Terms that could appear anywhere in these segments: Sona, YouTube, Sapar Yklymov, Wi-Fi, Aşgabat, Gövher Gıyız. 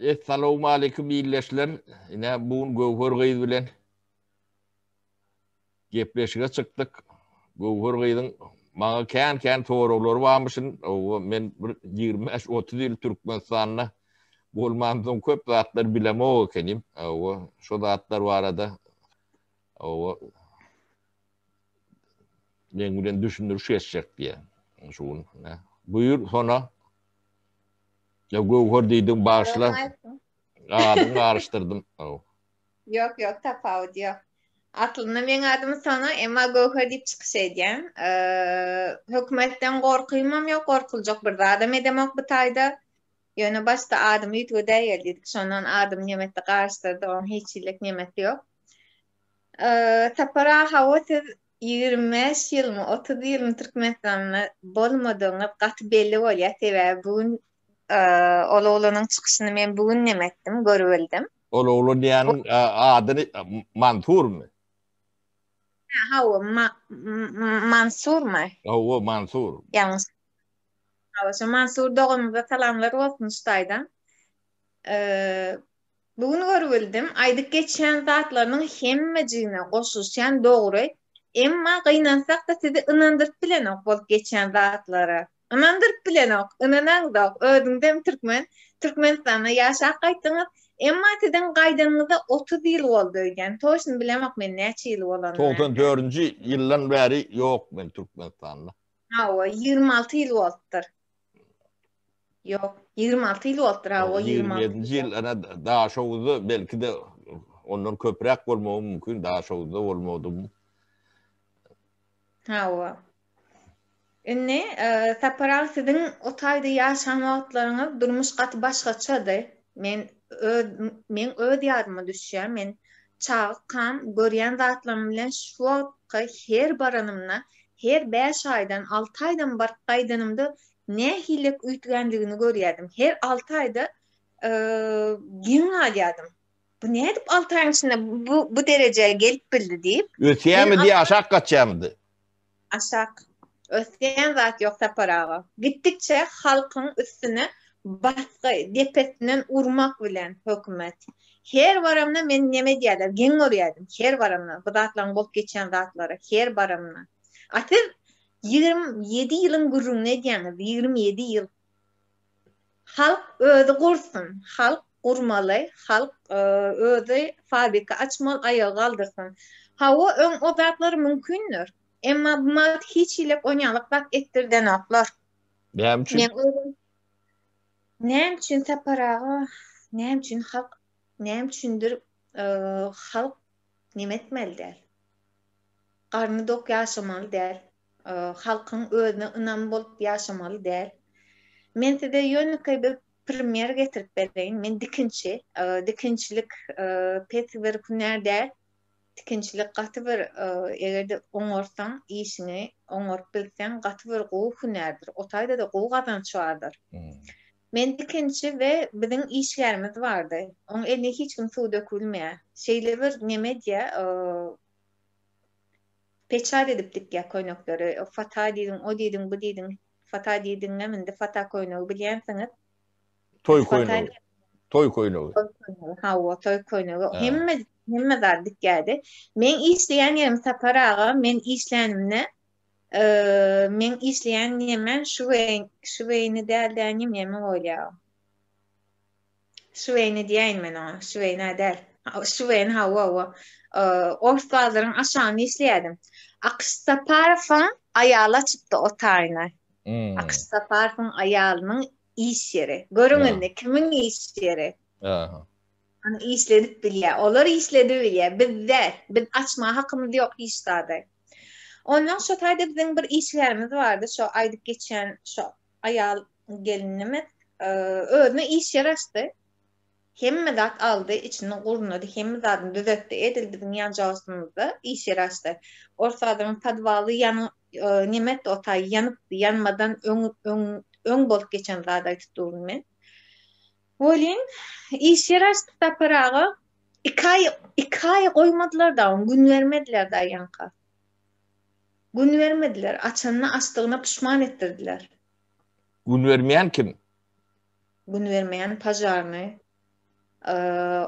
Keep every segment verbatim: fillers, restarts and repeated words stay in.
Esselamu aleyküm iyileşler. Yine bugün Gövher Gıyız bilen gepleşige çıktık. Gövher Gıyız'ın bana kən kən soruları varmışın. Ben yirmi beş otuz yıl Türkmenistan'la bulmamızın köp zatlar bileme o kenim. Şu zatlar var arada. Ben bilen düşündürüş geçecek diye. Şun, buyur Sona. Ya Gövher deydin bağışla. Adını karıştırdım. Yok yok tafavut yok. Aklımda benim adım Sona, Emma Gövher deyip çıkış edeyim. Ee, hükümetten korkuymam yok, korkulacak bir adam edemek bu tayda. Yönü başta adımı yutku değil dedik. Şundan adım nimetle karıştırdı, onun hiç yıllık nimet yok. Ee, Sapara havası yirmi beş yıl mı, otuz yıl mı Türkmenistan'la bulmadığını katı belli oluyor. Sebebi bugün Ola Ola'nın çıkışını ben bugün nemettim, görüldüm. Ola Ola diyenin adını Mansur mu? Ha o Mansur mu? Ha o Mansur. Yalnız. Şu Mansur doğumuzda salamlar olsun ustaydan. Bugün görüldüm. Aydık geçen zatlarının hemmeciğine koşuşan doğru. Emma kıynansak da sizi inandırıp bilen olup geçen zatları. Anandırıp bilen ok, ınanan da ok, ödündem Türkmen, Türkmenistan'a yaşa kayttınız. Emma sizden kaydığınızda otuz yıl oldu ögen. Toşun bilemem ben neçe yıl olanlar. doksan dördüncü yıldan beri yok ben Türkmenistan'da. Ha o, yirmi altı yıl oldudur. Yok, yirmi altı yıl oldudur ha o, yirmi yedinci yıl ana daha şovdu, belki de ondan köprek olmamı mümkün, daha şovdu olmadı. Ha o. Önne, e, Sapar sizin o tayda yaşamaklarına durmuş katı başkaçadır. Men ö, men öd yardıma düşüyor. Men çağıkam, görüyen zatlarım bilen şu hakkı her baranımla, her beş aydan, altı aydan barık kaydanımda ne hilek uyutgenliğini görüyordum. Her altı ayda e, gün alıyordum. Bu ne edip altı ayın içinde bu, bu dereceye gelip bildi deyip. Öteye mi diye aşak kaçıyor muydu? Aşak. Ösleyen zat yok Sapar ağa. Gittikçe halkın üstüne baskı, depesinden urmak bilen hükümet. Her varamına ben neme diyorlar, gen oruyordum. Her varamına, bu zatla kop geçen zatlara, her varamına. Atır yirmi yedi yılın gurrunu ne diyorsunuz? yirmi yedi yıl. Halk ödü kursun, halk kurmalı, halk ödü fabrika açmalı, ayağı kaldırsın. Hava ön o zatlar mümkündür. Emma bu mat hiç ilek onyalık bak ettirden atlar. Neyem için? Neyem için Sapar ağa? Neyem için halk? Neyem içindir e, halk nimetmeli der. Karnı dok yaşamalı der. E, halkın özüne inanım olup yaşamalı der. Men size yönlü kaybı primer getirip vereyim. Men dikinçi. E, dikinçilik e, peti bir kuner der. Tikinçilik katı bir, eğer de onorsan, işini onorp bilsen, katı bir qoğu hünerdir. Otayda da qoğu kazançlardır. Men tikinçi ve bizim işlerimiz vardı. Onun eline hiç kim su dökülmeye. Şeyle bir neme diye, peçar edip dik ya koynakları. Fata dedin, o dedin, bu dedin. Fata dedin, hemen de fata koynağı biliyensiniz. Toy koynağı. Toy koynağı. Ha o, toy koynağı. Hemen Hemme zardık geldi. Men işleyen yerim Sapar ağa, men işleyenimle e, men işleyen yemen şüveyn, şüveyni derden yem yeme oluyor. Şüveyni diyeyim ben ona, şüveyni der. Şüveyn hava hava. E, Ortaların aşağını işleyedim. Akış Sapar'ın ayağla çıktı o tarihine. Hmm. Akış Sapar'ın ayağının iş yeri. Görününde hmm. kimin iş yeri? Aha. Onu işledip bile, onları işledi bile, bizler, biz açma hakkımız yok işlerde. Ondan şu tayda bizim bir işlerimiz vardı, şu aydık geçen şu ayal gelinimiz, e, öğrene iş yaraştı. Hemme zat aldı, içinden kurunladı, hemme zatını düzeltti, edildi bizim yancağısımızda, iş yaraştı. Orsadığımın tadvalı yanı, e, nimet de otay yanıp, yanmadan ön, ön, ön bolup geçen zatayı tuttuğum ben. Olin, iş yaraştı Sapar ağa, iki ay, iki ay koymadılar da onu, gün vermediler da yanka. Gün vermediler, açanına açtığına pişman ettirdiler. Gün vermeyen kim? Gün vermeyen pajarını,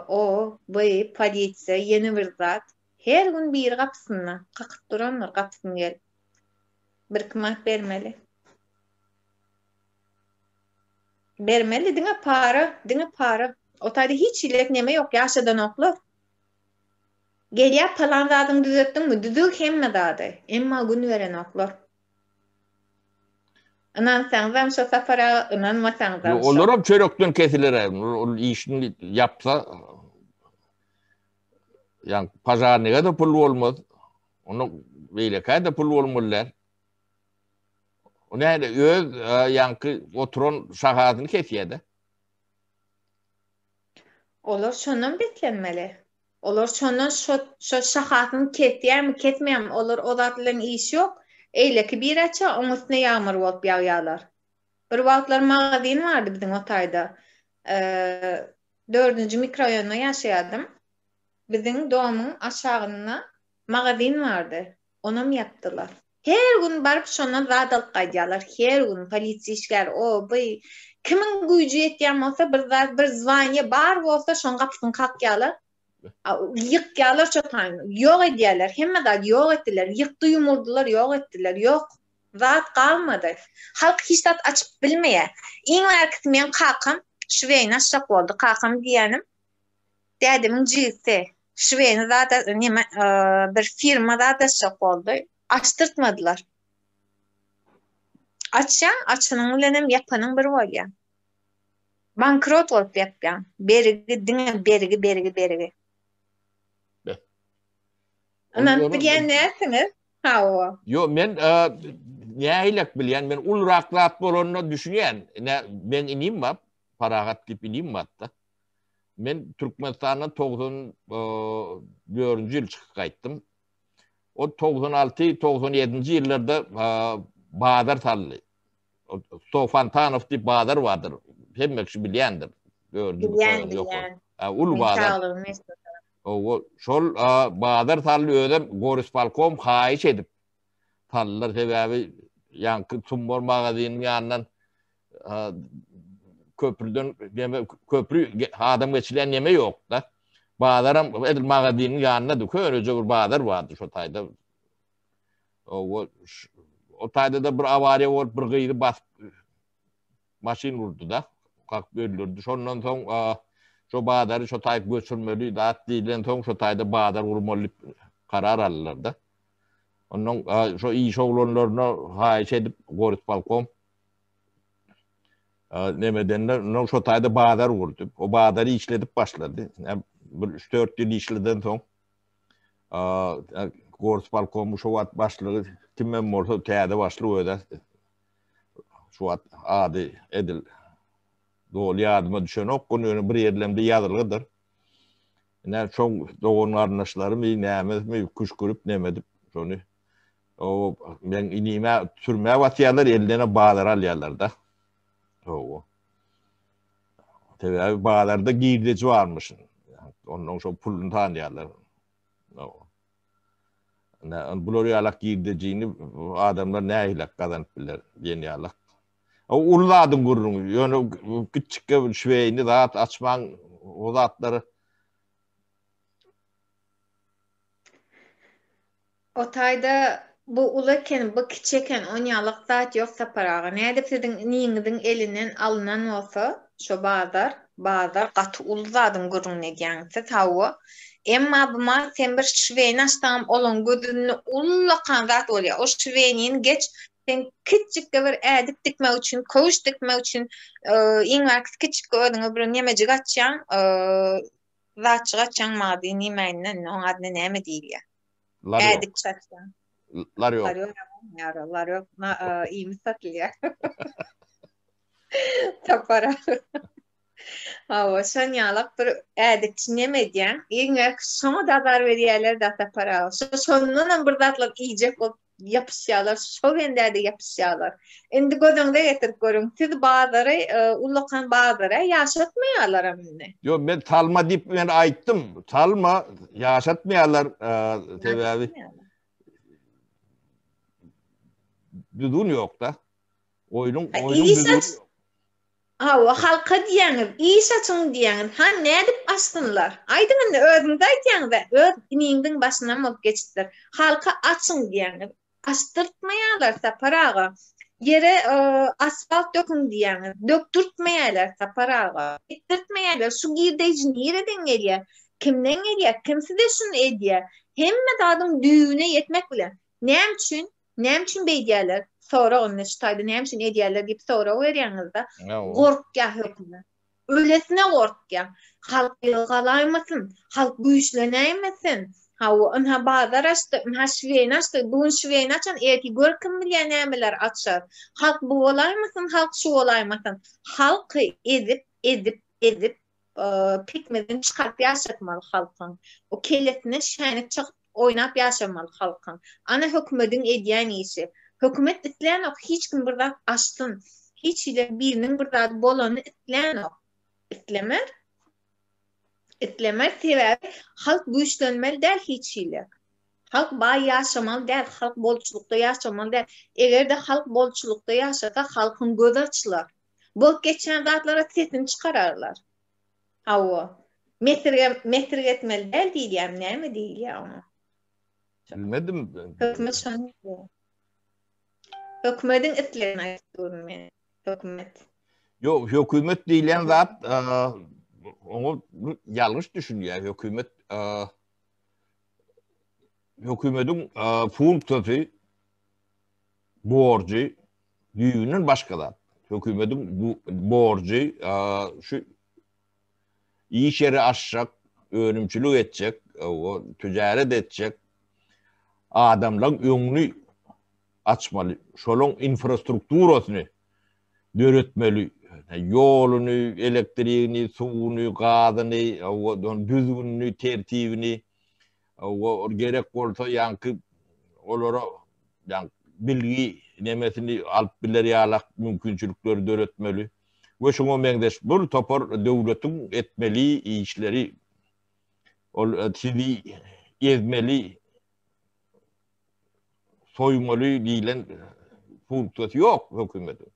o, bey, polisiya, yeni bir zat. Her gün bir yer kapısına, kakıp duranlar kapısına gelip. Bir kımak vermeli. Vermeli, dine para, dine para. O tarih hiç iletneme yok, yaşadan oklar. Geliye palan zadını düzelttin mi? Düzül hem mi dadı? Emma gün veren oklar. İnansanız hem şu safara, inanmasanız hem şu. Olurum çörekten kesilir. O işini yapsa, yani pazarına da pul olmaz. Onu veylekaya da pul olmazlar. O neyle öz yankı oturan şahadını kesiyedi. Olur şundan beklenmeli. Olur şundan şu, şu şahadını kesiyer mi kesmeyer mi? Olur o zatların işi yok. Eyle ki bir açı onun üstüne yağmur olup yağyalar. Bir vaatlar mağazin vardı bizim otayda. Ee, dördüncü mikroyonuna yaşayadım. Bizim doğumun aşağına mağazin vardı. Onu mu yaptılar? Her gün barıp şuna zadalık kaydıyalar. Her gün polisi işler. O, bey. Kimin gücü yetken olsa bir, bir zvaniye bar olsa şuna kapısını kalkyalar. Yıkyalar çatan. Yok ediyorlar. Hemen daha yok ettiler. Yıktı yumurdular. Yok ettiler. Yok. Zat kalmadı. Halk hiç zat açıp bilmeye. İn erkek men kalkım. Şüveyni aşak oldu. Kalkım diyenim. Dedim cilsi. Şüveyni zaten bir firma zaten aşak oldu. Açtırtmadılar. Açan, açanın ulanım yapanın bir var ya. Bankrot olup yapan. Berigi, dine, berigi, berigi, berigi. Ondan bilgen neresiniz? Ha o. Yo, ben e, neylek bilgen, ben ul raklat bolonunu düşünüyen. Ne, ben ineyim var, paragat deyip ineyim var da. Ben Türkmenistan'dan doksan dördüncü yıl çıkıp kayttım. O doksan altı doksan yedinci yıllarda Bağdar tarlı. Sofan Tanif deyip Bağdar vardır. Hemmek şu bilyendir. Bilyen, bilyen. Ulu Bağdar. Şol Bağdar tarlı ödem Goris Falkom haiç edip. Tarlılar sebebi yankı Tumbor mağazinin yanından köprüden köprü adam geçilen yeme yok da. Bağdar'ın edil mağazinin yanına dükü önce bir Bağdar vardı şu tayda. O, o tayda da bir avariye olup bir gıydı bas maşin vurdu da kalk bölüldü. Ondan sonra şu Bağdar'ı şu tayda göçürmeliydi. Atliyle sonra şu tayda Bağdar vurmalı karar alırlar da. Ondan şu iyi şoğlanlarına haiç edip Goris Balkom nemeden şu tayda Bağdar vurdu. O Bağdar'ı işledip başladı. üç dört yıl işleden son Goris Balkomu şu at başlığı kimmen morsa teyade başlığı öde şu at adi edil doğru yardıma düşen ok konu bir yerlemde yadırlıdır ne çok doğun arnaşları mı neyemez mi kuşkurup nemedip sonu o ben inime sürmeye vatiyalar ellerine bağlar alyalar da o tabi bağlarda girdeci varmışın. Ondan sonra pulunu tanıyorlar. Bunları yalak girdeceğini adamlar ne yalak kazanıp bilir. Yeni yalak. Ulu adım kurulun. Yani küçük bir şüveyini rahat açman o zatları. O tayda bu ulakken, bu küçükken on yalak zat yoksa parağı. Ne edip sizin neyinizin elinden alınan olsa şu bazar. Bağdar katı uluzadım gurun ediyansı tavu. Emma buma sen bir şüveyni açtağım olun gözünü ulu kanzat oluyor. O şüveyniyin geç sen küçük bir edip dikme için, koğuş dikme için inverks küçük bir ödün öbürün yemecik açacağın zatçık açacağın mağdi nimeyinden onun adına neyme değil ya. Edip çatacağın. Lar yok. Lar yok. Lar yok. İyi mi satılıyor? Tapara. Hava şan yalak bir edik çinemediyen yine şuna da dar veriyeler de da para alır. Şununla bir datlar yiyecek olup yapışıyorlar. Şu venderde yapışıyorlar. Şimdi gözümde getirip görün. Siz Bağdar'ı, Ullukan Bağdar'ı yaşatmayalar amine. Yok ben talma deyip ben ayttım. Talma yaşatmayalar. E, Tebi abi. Düdün yok da. Oyunun, oyunun düdün yok. Awa halka diyenin, iyi saçın diyenin, ha ne dip açtınlar? Aydın anne özünde diyenin ve öz iniğinin başına mı geçitler? Halka açın diyenin, açtırtmayalar Sapar ağa. Yere e, asfalt dökün diyenin, döktürtmeyalar Sapar ağa. Döktürtmeyalar, şu girdeyci nereden geliyor? Kimden geliyor? Kimsi de şunu ediyor. Hem de adam düğüne yetmek bilen. Nem için, nem için beydiyeler. Sonra onun iştaydı. Ne için hediyeler deyip sonra veriyanızda. Korkya hükmü. Öylesine korkya. Halk yılgalaymasın. Halk bu işleneymesin. Ha o onha bazar açtı. Onha şüveyni açtı. Bunun şüveyni açan erki görkün bilyen emeler açar. Halk bu olaymasın. Halk şu olaymasın. Halkı ezip, ezip, ezip ıı, pekmezini çıkartıp yaşatmalı halkın. O kellesine şahane çıkıp oynap yaşamalı halkın. Ana hükmedin ediyen işi. Hükümet itlen yok. Hiç kim burada açtın. Hiç ile birinin burada bolonu itlen yok. İtlemer. İtlemer sebebi halk bu işlenmeli der hiç ile. Halk bay yaşamalı der. Halk bolçulukta yaşamalı der. Eğer de halk bolçulukta yaşarsa halkın göz açılar. Bol geçen zatlara sesini çıkararlar. Hava. Metre, metre etmeli der değil ya. Ne mi değil ya ona? Bilmedim. Hükümet şanlı diyor. Hükümetin itlerine istiyorum yani. Hükümet. Yok, hükümet değilen zat e, onu yanlış düşünüyor. Hükümet e, hükümetin e, funktötü borcu düğünün başkalar. Hükümetin bu, borcu e, şu iyi işleri aşacak, önümçülük edecek, e, o, ticaret edecek adamların önünü açmalı. Şolun infrastrukturasını döretmeli. Yolunu, elektriğini, suyunu, gazını, düzgününü, tertibini, gerek olsa yankı olara yani bilgi nemesini alıp bileri alak mümkünçülükleri döretmeli. Ve şuna mendeş bu topar devletin etmeli işleri sizi ezmeli soymalı değilen funkciyası yok hükümetin.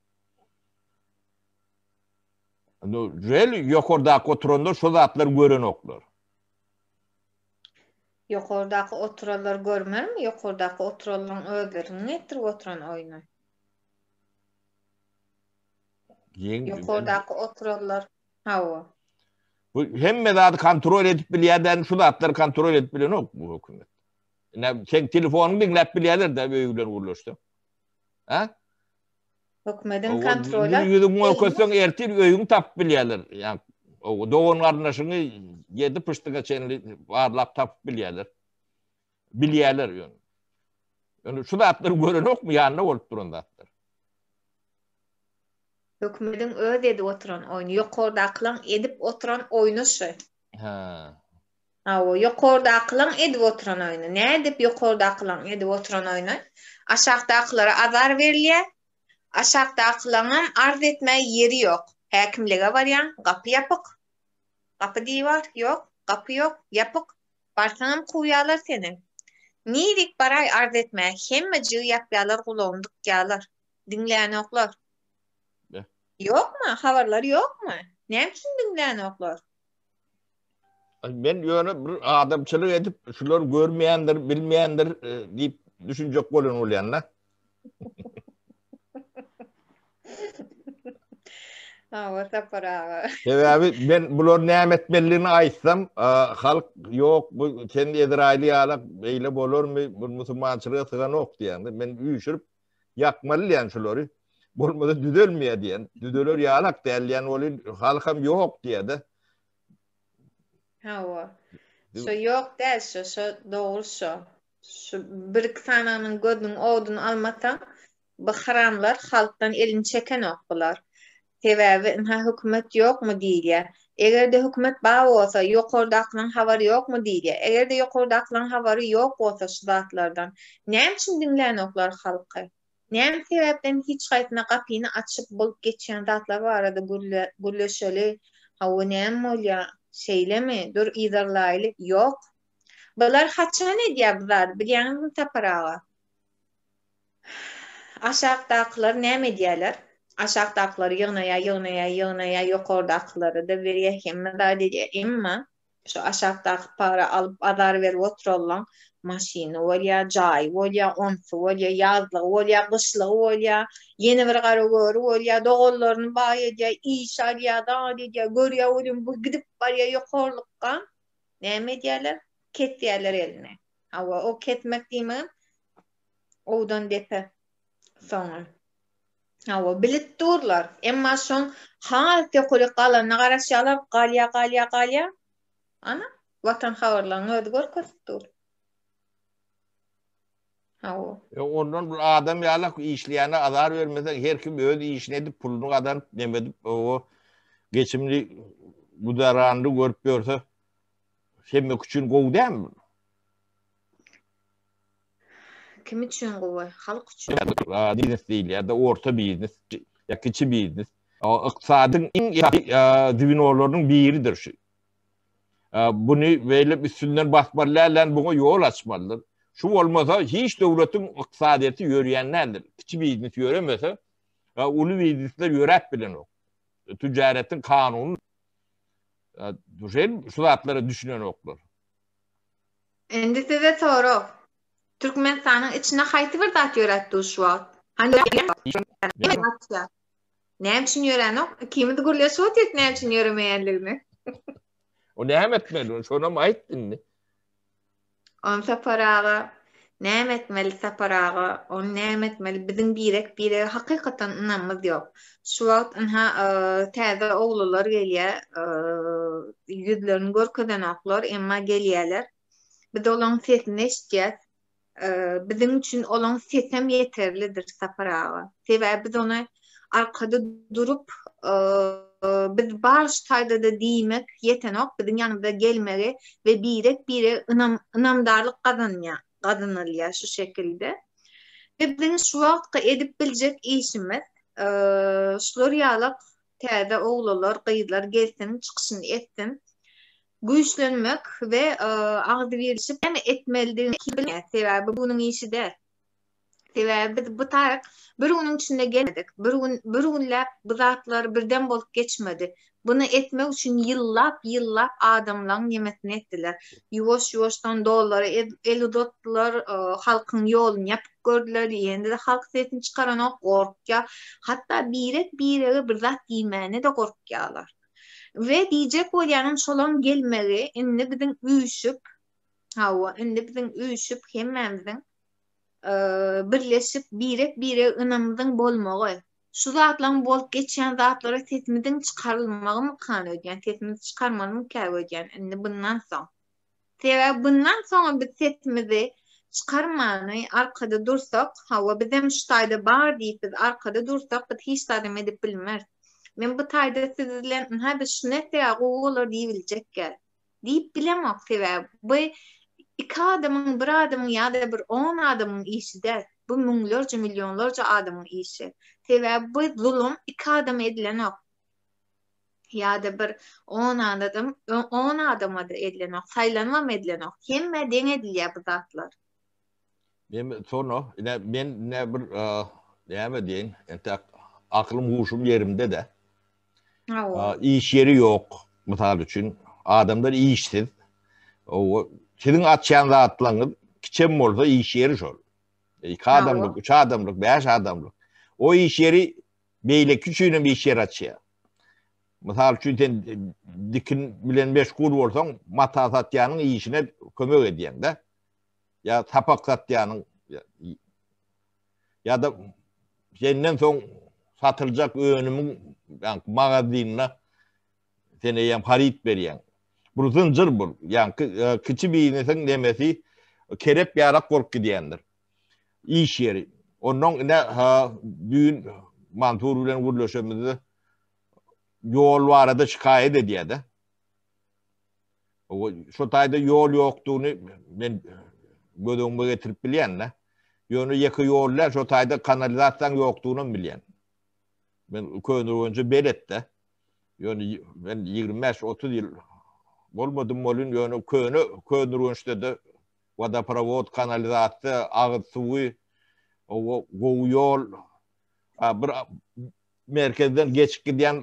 Rel yukarıdaki oturanlar şu zatlar gören oklar. Yukarıdaki oturanlar görmez mi? Yukarıdaki oturanların öbürünü nedir oturan oyunu? Yukarıdaki oturanlar hava. Hem medadı kontrol edip bilyeden şu zatlar kontrol edip bilen yok bu hükümet. Sen telefonunu dinlep bilirler de böyleler uğurlaştı. Ha? Hükmetin kontrolü. Yüzümün orkasyon ertir öyün tap bilirler. Yani o doğun karnaşını yedi pıştığa çenli varlap tap bilirler. Bilirler yani. Yani şu da atları gören yok mu? Yanına olup durun da atlar. Hükmetin öyle dedi oturan oyunu. Yok orada aklan edip oturan oyunu şu. Ha. Awa yukarıda aklan edip oturan oyunu. Ne edip yukarıda aklan edip oturan oyunu? Aşağıda aklara azar veriliyor. Aşağıda aklanın arz etme yeri yok. Hakimliğe var ya. Kapı yapık. Kapı diye var. Yok. Kapı yok. Yapık. Barsanım kuyalar seni. Niyedik baray arz etmeye? Hemmeci yapyalar kulağındık yalar. Dinleyen oklar. Ne? Yok mu? Havarlar yok mu? Ne için dinleyen oklar? Ben yönü adamçılık edip şunları görmeyendir, bilmeyendir e, deyip düşünecek olun olayanlar. Ama Sapar ağa. Sebebi ben bunların nimetmeliğini açsam e, halk yok bu kendi edraili alak eyle olur mu? Bu Müslümançılığa sığan yok diyen. Ben üyüşürüp yakmalı diyen şunları. Bulmada düdülmeye diyen. Düdülür yağlak derleyen olun halkam yok diye de. Hava. So yok der, so, so doğru so. So bir sananın gözünün odunu almadan bakıranlar halktan elini çeken okular. Sebebi hükümet yok mu diye. Eğer de hükümet bağ olsa yukarıda aklan havarı yok mu diye. Eğer de yukarıda aklan havarı yok olsa şu zatlardan. Ne için dinleyen okular halkı? Ne sebepten hiç kayıtına kapını açıp geçen zatlar var arada gülleşeli. Hava ne mi oluyor? Şeyle mi? Dur idarlaylı. Yok. Bunlar haçan ediyor bunlar. Biliyorsunuz Sapar ağa. Aşağıdakiler ne mi diyorlar? aşağıdakileri yığınaya, yığınaya, yığınaya, yok oradakileri da veriyor ki, medal edeyim mi? Şu aşağıdaki para alıp adar ver oturulan maşini, olya cay, olya onsu, olya yazlı, olya kışlı, olya yeni bir karagörü, olya doğullarını bağırıyor, iş arıyor, dağılıyor, görüyor, oğlum bu gidip var ya yok orlukka. Ne mi diyorlar? Ket diyorlar eline. Ama o ketmek değil mi? Odan depe sonra. Ama bilet durlar. Ama son halte kulikalı nağaraşyalar kalya kalya kalya. Ana vatan havarlarını ödgör kötüdür. E ondan bu adam yalak işleyene adar vermeden her kim ödü işledip pulunu kadar demedip o geçimli gudaranlı görüp görse sen mi küçüğün kovu değil mi? Kim için kovu? Halk için. Ya, biznes değil ya da orta biznes ya küçük biznes. İktisadın en divinolarının biridir şu. Bunu verilip üstünden basmalarla buna yol açmalıdır. Şu olmasa hiç devletin iktisadeti yürüyenlerdir. Küçük biznes yürümese ulu biznesler yürüp bilen o. Ticaretin kanunu düşen, şu zatları düşünen oklar. Endisi de doğru. Türkmenistan'ın içine haydi bir zat yöretti şu an. Hani yöretti. Ne için yören o? Kimi de gürlüyor şu an ne için yöremeyenlerini? O ne hem etmeli? Onu sonra mı aittin mi? Onu Sapar ağa. Ne hem etmeli Sapar ağa? Onu ne hem etmeli? Bizim birek birek hakikaten inanımız yok. Şu an ıı, taze oğlular geliyor. Iı, yüzlerini görkeden aklar. Ama geliyorlar. Biz olan sesini eşiteceğiz. Iı, bizim için olan sesim yeterlidir Sapar ağa. Sebebi biz onu arkada durup ıı, biz barıştayda da deymek yetenok bizim yanımda gelmeli ve birek bire ınam, ınamdarlık kazanılıyor, kazanılıyor şu şekilde. Ve bizim şu vakti edip bilecek işimiz e, şular yağlık terde oğlular, kıyılar gelsin, çıkışını etsin, güçlenmek ve e, ağzı verilişip hem etmelidir. Sebebi bunun işi de. Sebebi bu tarih bir onun içinde gelmedik. Bir, un, bir unla bu zatlar birden bol geçmedi. Bunu etmek için yıllap yıllap adamların nimetini ettiler. Yuvaş yuvaştan doğuları el, el uzattılar, e, halkın yolunu yapıp gördüler. Yeni de halk sesini çıkaran o korkuyor. Hatta birek birek bir zat giymeyene de korkuyorlar. Ve diyecek o yani şolam gelmeli. Şimdi bizim uyuşup, hava, şimdi bizim uyuşup hemen bizim birleşip birek bire ınamızın bolmağı. Şu zatların bol geçen zatlara sesimizin çıkarılmağı mı kanı ödüyen? Sesimizi çıkarmalı mı kanı ödüyen? Yani bundan sonra. Sebebi bundan sonra biz sesimizi çıkarmanı arkada dursak, hava bizim şu tayda bağır deyip biz arkada dursak, biz hiç tadım edip bilmez. Ben bu tayda sizlerle şuna sebebi olur diyebilecek gel. Deyip bilemez sebebi. Bu İki adamın, bir adamın ya da bir on adamın işi der. Bu milyonlarca, milyonlarca adamın işi. Sebebi bu zulüm iki adam edilen o. Ya da bir on adam, on adama da edilen o. Saylanmam edilen o. Hem meden ediliyor bu zatlar. Ben sonra, ben ne bir, ne mi diyeyim, aklım, huşum yerimde de. A, iş yeri yok. Misal için, adamlar iyi işsiz. O, senin atçan zatlarını kiçem orada iş yeri şol. İki adamlık, üç adamlık, beş adamlık. O iş yeri beyle küçüğünün bir iş yeri açıyor. Mesela çünkü dikin bilen meşgul olsan mata satyanın işine kömür ediyen de. Ya tapak satyanın ya, ya da senden son satılacak önümün yani magazinine seneye harit veriyen. Bu zincir bu. Yani küçük bir insan demesi kerep yarak korku diyendir. İş yeri. Onun ne ha, düğün mantur ile vuruluşumuzda yol varada şikayet ediyor da. Şu tayda yol yoktuğunu ben gödüğümü getirip bileyenler. Yönü yakı yollar şu tayda kanalizasyon yoktuğunu bileyen. Ben köyünü önce belette. Yönü ben yirmi beş otuz yıl olmadım olun yönü köyünü, köyünü rönçte de vodopravod, kanalizasyon, ağıt suyu, o, o yol, bir merkezden geçip giden,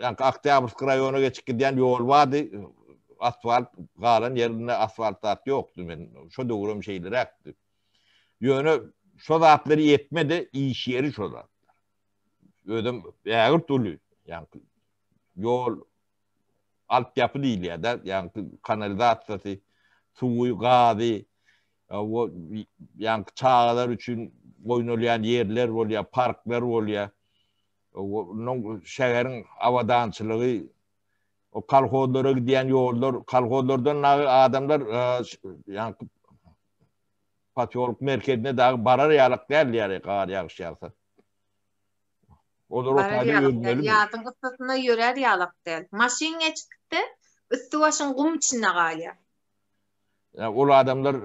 yani Akdeniz krayonu geçip giden yol vardı. Asfalt, galan yerinde asfalt at yoktu. Ben şu doğrum şeyleri aktı. Yönü şu zatları yetmedi, iş yeri şu zatlar. Ödüm eğer türlü, yani yol altyapı değil ya da, yani kanalizasyonu, suyu, gazı, yani çağlar için oynolayan yerler oluyor, parklar oluyor. Onun şehrin avadançılığı, o kalhodlara giden yollar, kalhodlardan adamlar yani Patiyoluk merkezine daha barar yağlık derler, kar yağış yağsa. Olur o tabi yönlülü. Yağdın ıstasına yörer yağlık der. Maşin geçti, ıstı başın kum içinde galiba. Yani o adamlar,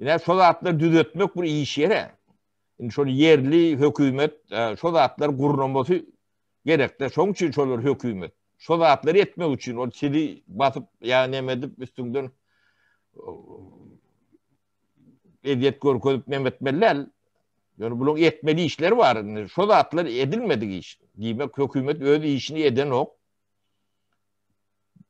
yine şu zatları düzeltmek bu iyi iş yere. Yani şöyle yerli hükümet, şu zatları kurulması gerekli. Çünkü şöyle hükümet. Şu zatları yetmek için, o çili basıp, yani emedip üstünden ediyet görkönüp memetmeler, yani bunun etmeli işler var. Yani şu da atlar edilmedi iş. Demek hükümet öyle işini eden yok.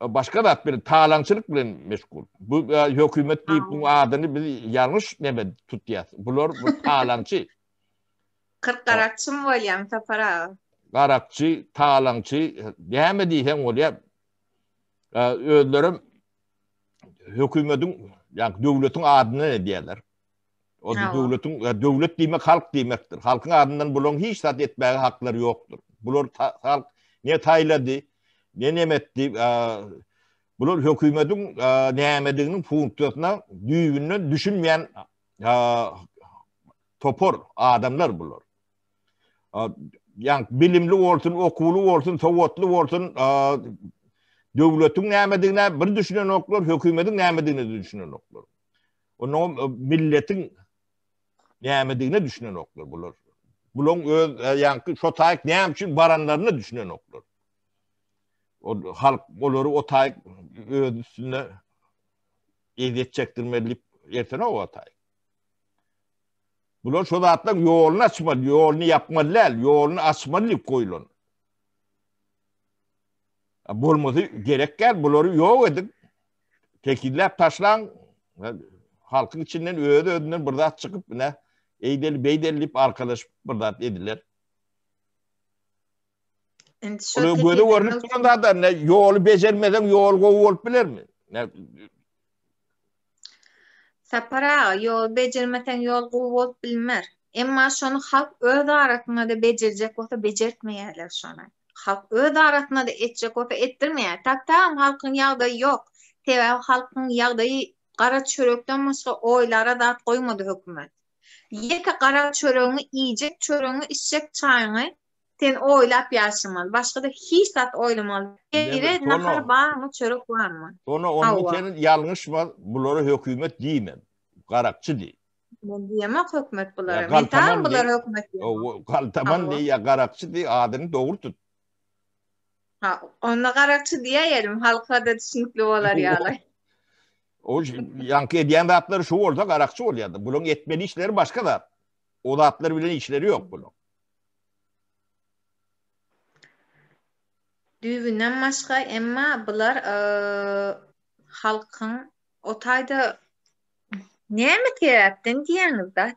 Başka da at bir talançılık bile meşgul. Bu e, hükümet deyip bunun adını bir yanlış neme tutuyaz. Bunlar bu talançı. Kırk karakçı mı oluyor Mutafar ağa? Karakçı, talançı, diyemediysen oluyor. E, Öğlerim hükümetin, yani devletin adına ne diyorlar? O da devletin, devlet demek halk demektir. Halkın adından bulan hiç zat etmeye hakları yoktur. Bunlar halk ne tayladı, ne nemetti, bunlar hükümetin nehmediğinin fonksiyonuna, düğününü düşünmeyen topor adamlar bunlar. Yani bilimli olsun, okulu olsun, savotlu olsun, devletin nehmediğine bir düşünen oklar, hükümetin nehmediğine düşünen oklar. Onun milletin nehmediğine düşünen oklar bunlar. Bunun öz yankı, şu taik nehem için baranlarına düşünen oklar. O halk onları o taik öz üstüne eziyet çektirmelip ertene o taik. Bunlar şu da atlar yolunu açmalı, yolunu yapmalılar, yolunu açmalı koyulun. Bulması gerek gel, bunları yok edin. Tekiller taşlan, halkın içinden öğüde ödünler, burada çıkıp ne, eydeli beydelip arkadaş burada ediler. Onu böyle görünüp durumda da ne, yolu becermeden yol olup bilir mi? Ne? Sapar ağa, yol becermeden yol olup bilmez. Ama şunu halk öğüde aratmada becerecek olsa becertmeyerler şuna. Halk öğüde aratına da edecek olsa ettirmeyen. Tak tamam halkın yağdayı yok. Tevel halkın yağdayı kara çörökten başka oylara da koymadı hükümet. Yeka kara çöröğünü yiyecek, çöröğünü içecek çayını sen oylap yaşamalı. Başka da hiç zat oylamalı. Yere nakar var mı, çörök var mı? Sonra onun için yanlış var. Bunları hükümet diyemem. Karakçı değil. Ben diyemem hükümet bunları. Mental bunları hükümet diyemem. Kaltaman değil ya karakçı değil. Adını doğru tut. Ha, onunla karakçı diyelim. Halka da düşünüklü olar yağlar. O yankı ediyen zatları şu orada karakçı oluyordu. Bunun etmeli işleri başka da. O zatları bilen işleri yok bunun. Düğünden başka ama bunlar e, halkın otayda neye mi teraptin diyeniz da?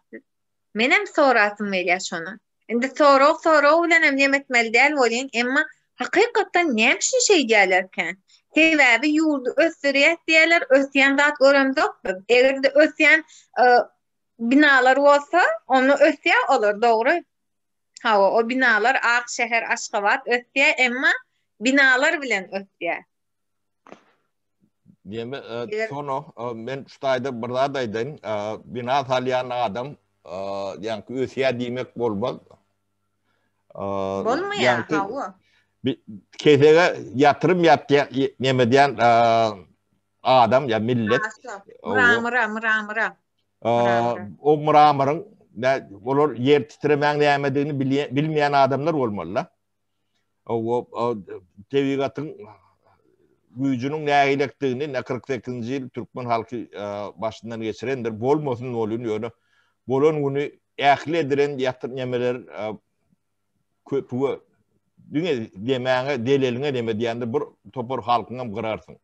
Benim soratım veriyor şuna. Şimdi soru soru ulanım nemetmeli değil olayın ama hakikaten neymişin şey gelirken? Sebebi yurdu ösürüyet diyorlar. Ösyen zat görümüz yoktur. Eğer de ösyen e, binalar olsa onu ösye olur. Doğru. Ha, o binalar Akşehir, Aşgabat ösye ama binalar bilen ösye. Diyeme, e, sonu e, ben şu tayda buradaydım. E, bina salyan adam e, yani ösye demek olmaz. E, Olmuyor. Yani, ha, o. Keseye yatırım yaptı nemediyen adam ya millet. Mıra mıra mıra mıra. O mıra mırın ne olur yer titremen nemediğini bilmeyen adamlar olmalı. O tevigatın gücünün ne eylettiğini ne kırk sekizinci yıl Türkmen halkı başından geçirendir. Bol musun oluyor. Bolun bunu ehli edilen yatırım yemeler köpüğü Düne demeğine, deleline deme deyende bir topar halkına kırarsın.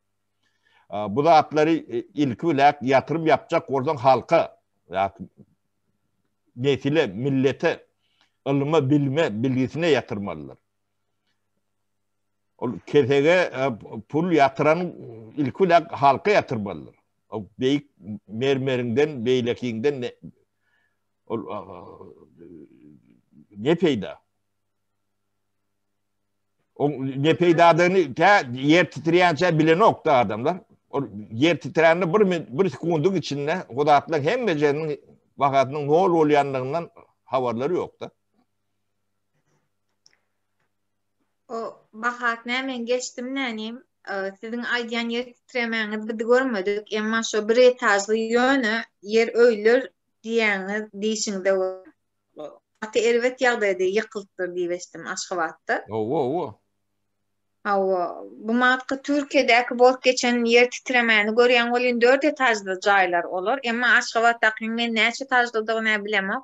Bu da atları ilki ile yatırım yapacak oradan halka, nesile, millete, ılıma, bilme, bilgisine yatırmalılar. Kesege pul yatıran ilki ile halka yatırmalılar. Beyik mermerinden, beylekinden ne, ne peyda? O ne peydadığını ta yer titreyence bile nokta adamlar. O yer titreğini bir bir kunduk içinde o da atlar hem becerinin vakatının ne oluyanlarından havarları yok da. O bakat ne men geçtim ne anayım. Sizin aydiyan yer titremeniz bir de görmedik. Ama şu bir etajlı yönü yer öylür diyeniz değişinde var. Hatta ervet yağdaydı yıkıldır diye geçtim Aşgabat'ta. Oo oo. Bu matka Türkiye'deki bol geçen yer titremeni görüyen olun dört etajlı caylar olur. Ama Aşgabat'taki ne neçe etajlı da ne bilemem.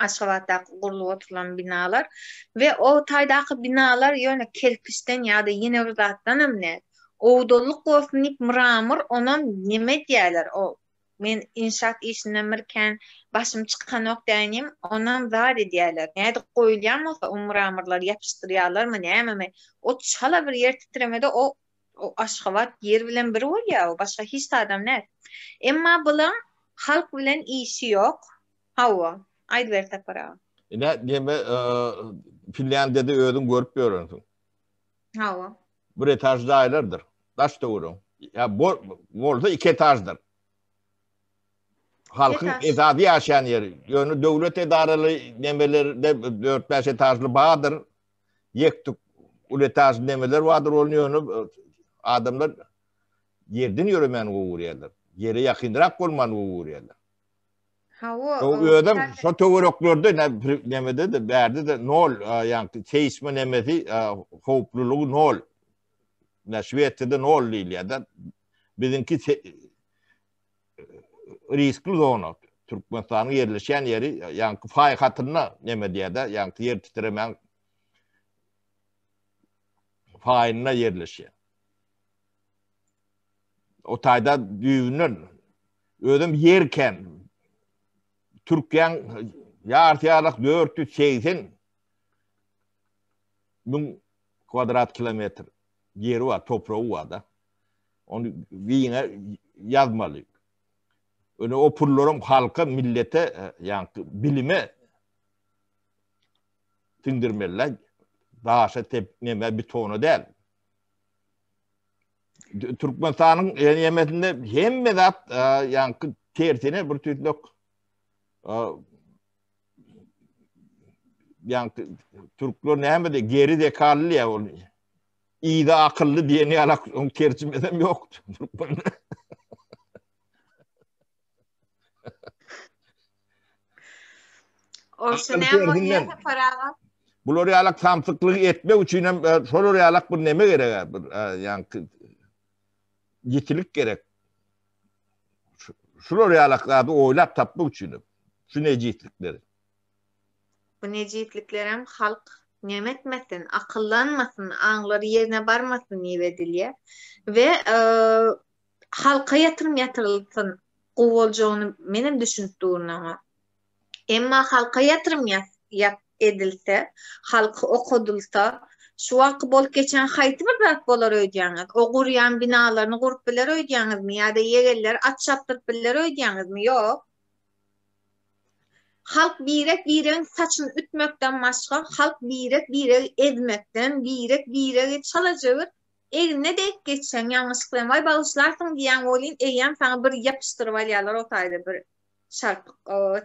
Aşgabat'taki kurulu oturulan binalar. Ve o taydaki binalar yani kelpişten ya da yine rızattan emne. Oğudoluk ofnik mıramır onun neme diyorlar o. Men inşaat işini birken başım çıkan noktayım ondan var ediyorlar. Ne de koyulan olsa umramırlar yapıştırıyorlar mı ne mi? O çala bir yer titremede o, o Aşgabat yer bilen biri var ya o başka hiç adam ne? Ama bulan halk bilen işi yok. Hava. Aydı ver tapara. Ne diyeme Finlandiya'da öğrendim görüp öğrendim. Hava. Bir etajda aylardır. Taş doğru. Ya bu orada iki etajdır. Halkın etadi yaşayan yeri. Yani devlet edaralı nemelerde dört beş etajlı bağdır. Yektuk uletajlı nemeler vardır. Onun yönü adamlar yerden yürümeni uğrayalar. Yere yakındırak olmanı uğrayalar. Ha o. O ödem şu tövürüklerde nemede de verdi de nol. Yani seismi nemeti hopluluğu nol. Şvette de nol değil ya da bizimki riskli zona, Türkmenistan'ın yerleşen yeri, yani fay hatırına neme diye de, yani yer titremen fayına yerleşiyor. O tayda düğünün, ödüm yerken, Türkiye'nin yartıyarlık dört yüz seksen bin kvadrat kilometre yeri var, toprağı var da. Onu yine yazmalıyım. Öyle o pulların halka, millete, yani bilime tindirmeler, daha aşağı tepneme bir tonu değil. Türkmenistan'ın yemetinde hem medat, yani tersine bir türlü yani Türkler neyemedi, geri zekalı ya, iyi de akıllı diye ne alak, onun tercümeden yoktu Türkmenistan'ın. Bu orayalak tamtıklığı etme için sol orayalak bu neme gerek? Yani yetilik gerek. Şu orayalaklarda oylap tapma için. Şu neciyetlikleri. Bu neciyetliklerim halk nemetmesin, akıllanmasın, anları yerine varmasın nivediliye. Ve e, halka yatırım yatırılsın. Kovalcağını benim düşündüğünü ama. Emma halka yatırım yap, yap edilse, halka okudulsa, şu vakı bol geçen hayti bir bak bolar ödeyeniz. O kuruyan binalarını kurup bilir ödeyeniz mi? Ya da yerler at çaptırıp bilir ödeyeniz mi? Yok. Halk birek birek saçını ütmekten başka, halk birek birek edmekten, birek birek çalacağır. Eline denk geçen yanlışlıkla vay bağışlarsın diyen olayın, eğen sana bir yapıştırıvalyalar o tayda bir. Şarkı,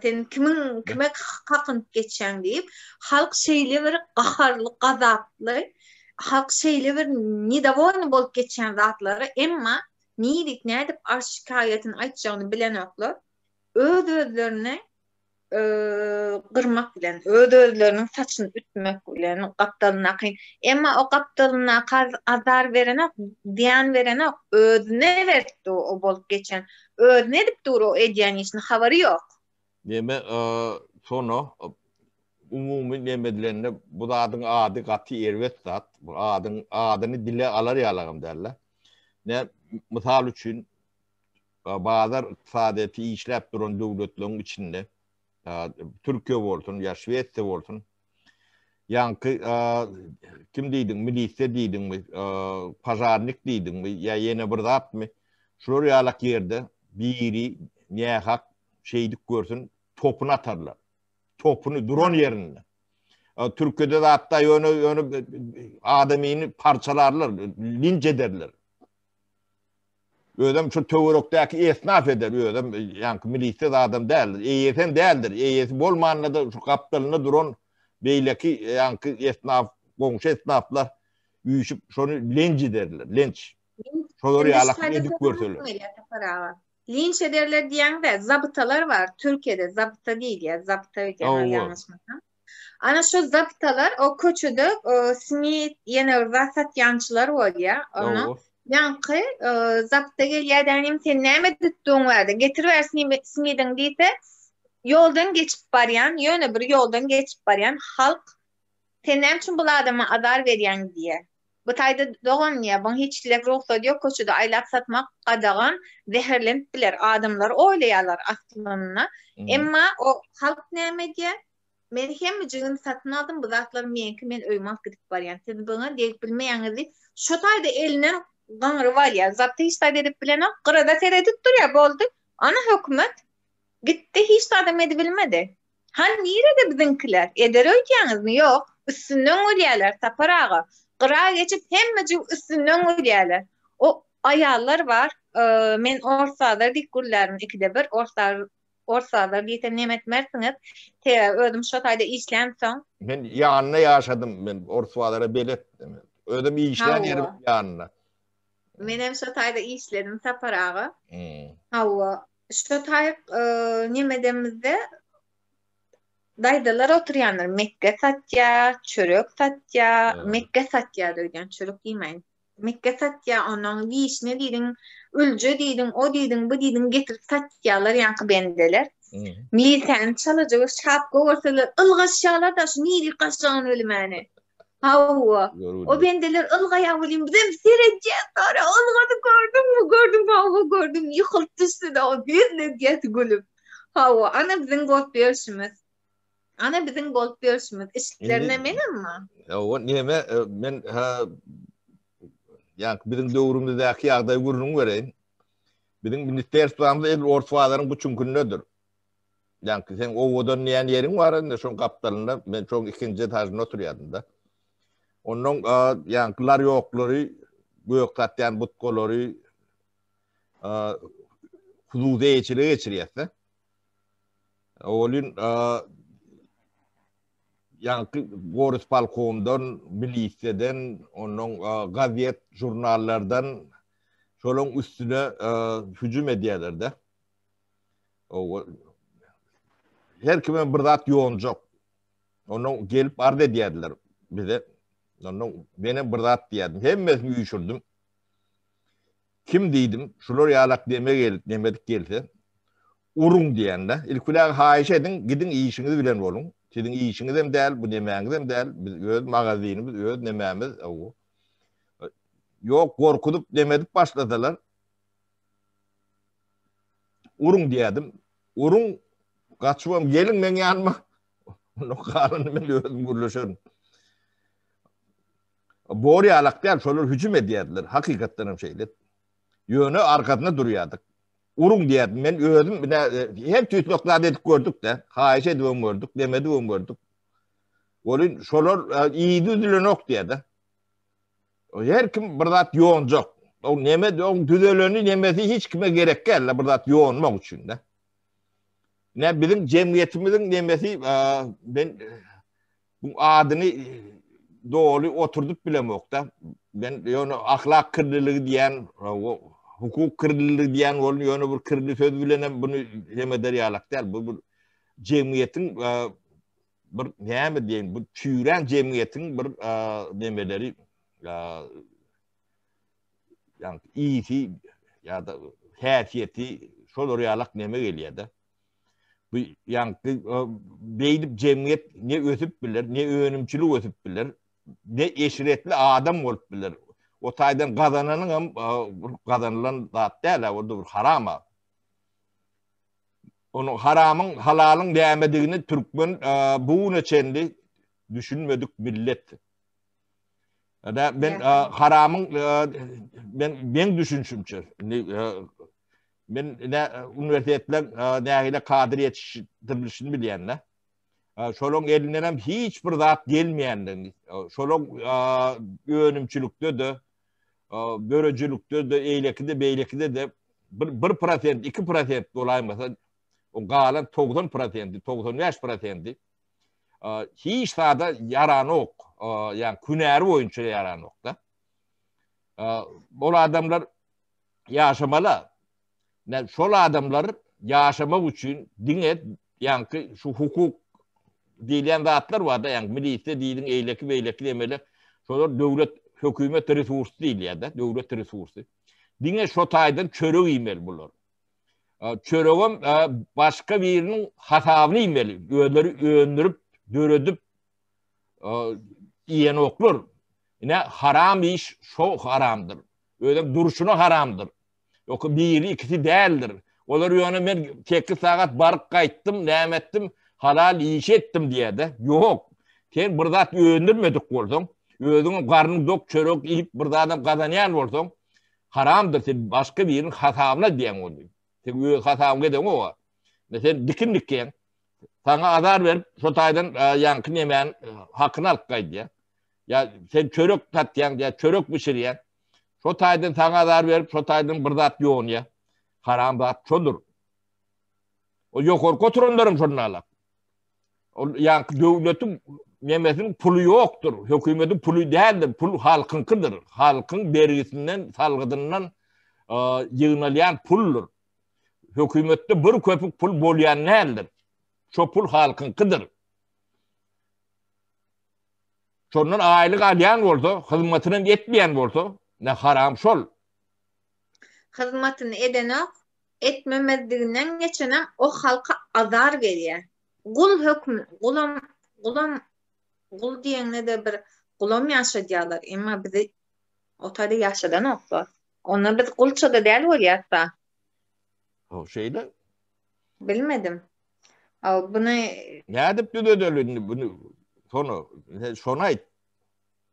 senin kimin kime kakın geçen deyip halk şeyle bir kaharlı, gazaplı halk şeyle bir nidavoyunu bol geçen zatları ama neydik, nerede şikayetini açacağını bilen yoklar. Öz özlerini e, kırmak bilen, öz özlerinin saçını ütmek bilen, kaptalına kıyın. Ama o kaptalına azar verene, diyen verene özüne verdi o, o bol geçen. Öğrenip duru o ediyen işin haberi yok. Deme, e, Sona umumi demedilerine bu da adın adı katı ervet zat. Bu adın adını dile alar yalağım derler. Ne misal üçün bazı iktisadeti işlep duran devletlerin içinde Türkiye olsun ya Şveç'te olsun. Yankı a, kim deydin mi, lise deydin mi, pazarlık deydin mi, ya yine burada at mı? Şurayalak yerde biri niye hak şeydik görsün, topunu atarlar. Topunu, duron yerine. A, Türkiye'de de hatta yönü, yönü adamini parçalarlar, linç ederler. Ödem şu tövürükteki esnaf eder, ödem yankı milise de adam değildir. E Y S'in değildir. E Y S'in bol manada şu kaptalını duron beyleki yankı esnaf, komşu esnaflar üyüşüp şunu linç ederler, linç. Şoları yalakını edip görseler. Linç ederler diyen de zabıtalar var. Türkiye'de zabıta değil ya, zabıta yanlışmasın. Ana şu zabıtalar o köçüde simit yeni vasat yancılar var ya onu. Yankı zabıta gel ya denim sen neme tuttuğun vardı. Getiriversin simidin deyip yoldan geçip barayan, yöne bir yoldan geçip barayan halk tenem için bu adama adar veriyen diye. Bu tayda doğan ya, bana hiç ilek ruhsa diyor, koşuda aylak satmak adağın zehirlendiler adımlar, oylayarlar aklına. Ama o halk neyme diye, ben hem cığını satın aldım, bu zatları benimki, ben öymaz gidip var yani. Siz bana deyip bilmeyeniz değil, şu tayda elinden gangır var ya, zaptı hiç tayda edip bilenen, kırada seyredip duruyor, bu oldu. Ana hükümet gitti, hiç tayda edebilmedi. Hani nerede bizimkiler? Eder öykeniz mi? Yok. Üstünden öyleyeler, Sapar ağa. Kırağa geçip hemmeci üstünden öyleyeler. O ayarlar var. Ee, men orsalar dik güllerim ikide bir. Orsalar, orsalar diyete nem etmersiniz. Te, ödüm şotayda işlem son. Ben yanına yaşadım. Ben orsalara belettim. Ödüm iyi işler yerim yanına. Benim şotayda işledim Sapar ağa. Hmm. Havva. Şotay e, nemedemizde daydalar oturuyanlar Mekke satya, çörük satya, evet. Mekke satya döydün, çörük yemeyin. Mekke satya, onun bir iş ne dedin, ülcü dedin, o dedin, bu dedin, getir satyalar yankı bendeler. Evet. Milten çalacak, şapka ortalar, ılgı şağlar da şu neyli kaşağın ölümeni. Havva, o bendeler ılgı yavrulayım, bize mi seyredeceğiz sonra, ılgını gördün mü, gördün mü, havva gördün mü, yıkıltıştı da o bir nezdiyeti gülüm. Havva, ana bizim gol görüşümüz. Ana bizim golp görüşümüz. İşitlerine eminim mi? Ya o neyme ben ha yani bizim doğrumuzdaki yağdayı görünüm vereyim. Bizim ministersiyamızda el ortvaların bu çünkünlödür. Yani sen o odan neyen yerin var da şun kaptalında ben çok ikinci tarzına oturuyordum da. Onun yani kılar yokları, büyük tatyan butkoları hududa geçiriyor geçiriyse. Oğlun yankı Boris Balkom'dan, miliseden, onun gazet, jurnallardan şolun üstüne hücum ediyorlar da. Her kimin bir zat yoğuncak. Onun gelip ard ediyorlar bize. Onun benim bir zat diyordum. Hemmesini uyuşurdum. Kim diydim? Şunlar yalak deme gel, demedik gelse. Urun diyenler. İlk olarak hayiş edin, gidin iyi işinizi bilen olun. Sizin iyi işiniz hem değil, bu nemeğiniz hem değil. Biz öz magazinimiz, öz nemeğimiz. Yok, korkutup demedip başladılar. Urun diyedim. Urun, kaçmam, gelin ben yanma. Onun karını ben özüm gürleşirim. Boğru yalak değil, şöyle hücum ediyordular. Hakikaten şeyler. Yönü arkasına duruyorduk. Urun diyedim, ben öldüm. Hep tüytlükler dedik gördük de. Hayiş edivim gördük, demedivim gördük. Olun, şolor iyiydi üzülün yok diye de. Her kim burada yoğun yok. O nemed, o düzelönü nemesi hiç kime gerek geldi burada yoğunmak için de. Ne bizim cemiyetimizin nemesi, ben bu adını doğru oturduk bile yok da. Ben yani ahlak kırılığı diyen, o hukuk kırılığı diyen olun, yönü bu kırılı söz bilene bunu yemeder yalak değil. Bu, bu cemiyetin, e, bir, ne mi diyeyim, bu çüren cemiyetin bir e, demeleri, e, yani iyisi ya da hafiyeti, şol oraya yalak neme geliyor da. Bu yani deyilip cemiyet ne ötüp bilir, ne öğünümçülük ötüp bilir, ne eşiretli adam olup bilir. O taydan kazananın kazanılan zat değil, orada bir harama. Onun haramın, halalın değmediğini Türkmen buğuna kendi düşünmedik millet. Da ben haramın ben ben düşünçümçe. Ben ne üniversiteler neyle kadri yetiştirmişini bilenler. Şolong elinden hiç bir zat gelmeyenden. Şolong önümçülükte de, böröcülükte de, eylekide, beylekide de bir prosent, iki prosent dolaymasın. O galan togdan prosenti, togdan beş prosenti. Hiç sahada yaran yok. Yani küneri oyuncu yaran yok da. O adamlar yaşamalı. Yani şol adamlar yaşamak için dine yani şu hukuk diyen zatlar var da yani milletde dilin eyleki beyleki demeli. Şolar devlet hükümet resursu değil ya da devlet resursu. Dine şu taydan çörük imel bunlar. Çörüğüm başka birinin hatavını imeli. Öğünleri öğünürüp, dörüdüp yiyen oklur. Yine haram iş çok haramdır. Öyle duruşuna haramdır. Yok biri ikisi değildir. Olar yönü ben tekli saat barık kayttım, nem ettim, halal iş ettim diye de. Yok. Sen burada öğünürmedik oldun. Öğünün karnını dok çörük yiyip burada adam kazanyan oldun. Haramdır. Sen başka birinin hatavına diyen oldun. Sen öğün hatavına diyen o var. Sen dikin dikken sana azar verip sotaydan yankın yemeğin hakkını alıp kaydı ya. Ya sen çörük tatyan ya çörük pişiriyen. Şotaydın sana dar verip şotaydın bırdat yoğun ya. Haram zat çodur. O yok orko turunların şunlarla. Yani devletin memesinin pulu yoktur. Hükümetin pulu değildir. Pul halkınkıdır. Halkın vergisinden, salgıdından ıı, yığınlayan puldur. Hükümette bir köpük pul bolyan değildir. Şu pul halkınkıdır. Şundan aylık alayan oldu. Hizmetinin etmeyen oldu. Ne haram şol. Hizmetini edene etmemediğinden geçene o halka azar veriyor. Kul hükmü, kulam, kulam, kul diyenle de bir kulam yaşadılar. Ama bizi o tarih yaşadan oldu. Onlar biz kulçada değil var ya hatta. O şeyde? Bilmedim. Al bunu... Ne edip düdüdülün bunu? Sonu, sona et.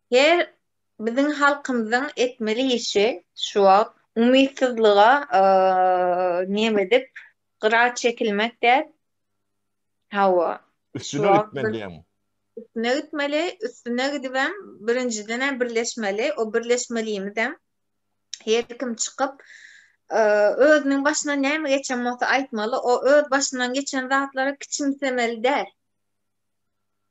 Yer... Bizim halkımızın etmeli işi şu an ümitsizliğe e, niyem edip kırar çekilmek der. Hava. Üstüne gitmeli ama. Üstüne gitmeli, üstüne gidip birinciden birleşmeli. O birleşmeliyimizden her kim çıkıp e, özünün başına neyim geçen olsa aytmalı. O öz başından geçen rahatlara küçümsemeli der.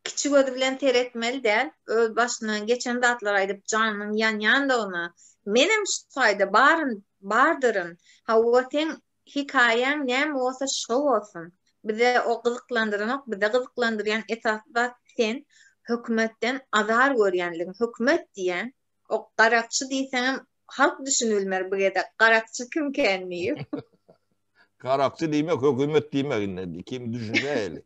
Küçük ödü bilen ter etmeli de öz başından geçen datlar aydıp canının yan yan da ona benim şu sayda barın, bardırın ha o sen hikayen nem olsa şov olsun bize o kızıklandıran bize kızıklandıran esasda sen hükümetten azar görüyenlerin hükümet diyen o karakçı değilsen halk düşünülmez buraya da karakçı kim kendiyim karakçı demek hükümet demek kim düşünmeli